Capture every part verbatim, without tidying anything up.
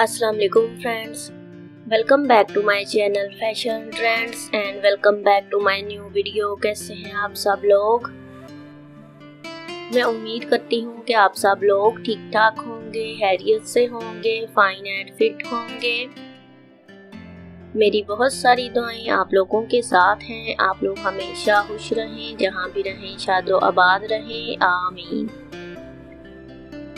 अस्सलाम वालेकुम friends, welcome back to my channel fashion trends and welcome back to my new video. कैसे हैं आप सब लोग? मैं उम्मीद करती हूँ कि आप सब लोग ठीक ठाक होंगे, हैरियत से होंगे, फाइन एंड फिट होंगे। मेरी बहुत सारी दुआएं आप लोगों के साथ हैं। आप लोग हमेशा खुश रहें, जहाँ भी रहें शाद व आबाद रहें, आमीन।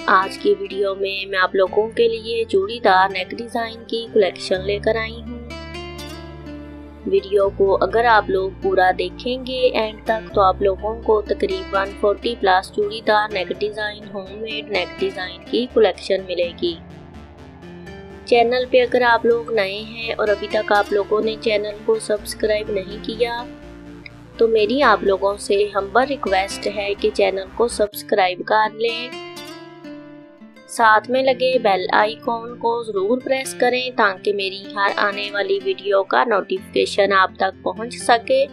आज की वीडियो में मैं आप लोगों के लिए चूड़ीदार नेक डिज़ाइन की कलेक्शन लेकर आई हूँ। वीडियो को अगर आप लोग पूरा देखेंगे एंड तक तो आप लोगों को तकरीबन चालीस plus churidar neck design, homemade neck design की कलेक्शन मिलेगी। चैनल पे अगर आप लोग नए हैं और अभी तक आप लोगों ने चैनल को सब्सक्राइब नहीं किया तो मेरी आप लोगों से हम्बल रिक्वेस्ट है कि चैनल को सब्सक्राइब कर लें, साथ में लगे बेल आइकॉन को ज़रूर प्रेस करें ताकि मेरी हर आने वाली वीडियो का नोटिफिकेशन आप तक पहुंच सके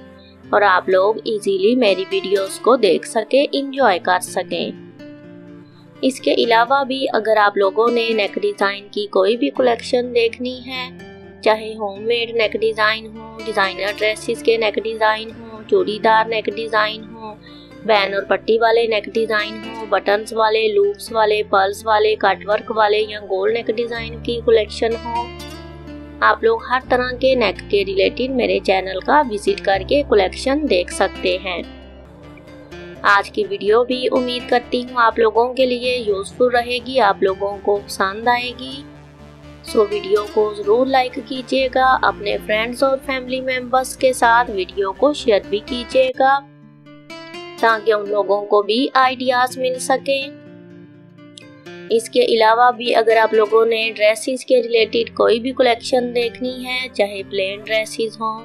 और आप लोग इजीली मेरी वीडियोस को देख सकें, इंजॉय कर सकें। इसके अलावा भी अगर आप लोगों ने नेक डिज़ाइन की कोई भी कलेक्शन देखनी है, चाहे होममेड नेक डिज़ाइन हो, डिज़ाइनर ड्रेसेस के नेक डिज़ाइन हो, चूड़ीदार नेक डिज़ाइन हो, बैन और पट्टी वाले नेक डिज़ाइन हो, बटन्स वाले, लूप्स वाले, पर्ल्स वाले, कटवर्क वाले या गोल्ड नेक डिज़ाइन की कलेक्शन हो, आप लोग हर तरह के नेक के रिलेटेड मेरे चैनल का विजिट करके कलेक्शन देख सकते हैं। आज की वीडियो भी उम्मीद करती हूँ आप लोगों के लिए यूज़फुल रहेगी, आप लोगों को पसंद आएगी। सो वीडियो को ज़रूर लाइक कीजिएगा, अपने फ्रेंड्स और फैमिली मेम्बर्स के साथ वीडियो को शेयर भी कीजिएगा ताकि उन लोगों को भी आइडियाज़ मिल सकें। इसके अलावा भी अगर आप लोगों ने ड्रेसेस के रिलेटेड कोई भी कलेक्शन देखनी है, चाहे प्लेन ड्रेसेस हों,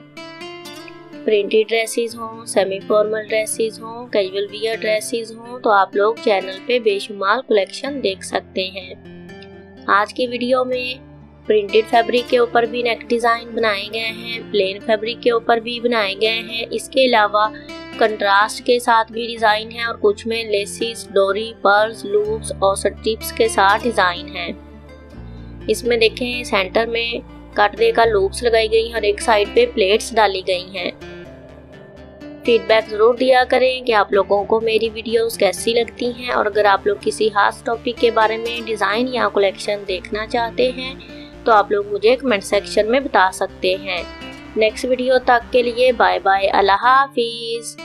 प्रिंटेड ड्रेसेस हों, सेमी फॉर्मल ड्रेसेस हों, कैजुअल वियर ड्रेसेस हों, तो आप लोग चैनल पे बेशुमार कलेक्शन देख सकते हैं। आज की वीडियो में प्रिंटेड फैब्रिक के ऊपर भी नेक डिज़ाइन बनाए गए हैं, प्लेन फैब्रिक के ऊपर भी बनाए गए हैं। इसके अलावा कंट्रास्ट के साथ भी डिज़ाइन है और कुछ में लेसिस, डोरी, पर्ल्स, लूप्स और स्ट्रिप्स के साथ डिज़ाइन है। इसमें देखें सेंटर में काटने का लूप्स लगाई गई हैं और एक साइड पे प्लेट्स डाली गई हैं। फीडबैक ज़रूर दिया करें कि आप लोगों को मेरी वीडियोस कैसी लगती हैं और अगर आप लोग किसी खास टॉपिक के बारे में डिज़ाइन या कलेक्शन देखना चाहते हैं तो आप लोग मुझे कमेंट सेक्शन में बता सकते हैं। नेक्स्ट वीडियो तक के लिए बाय बाय, अल्लाह हाफिज़।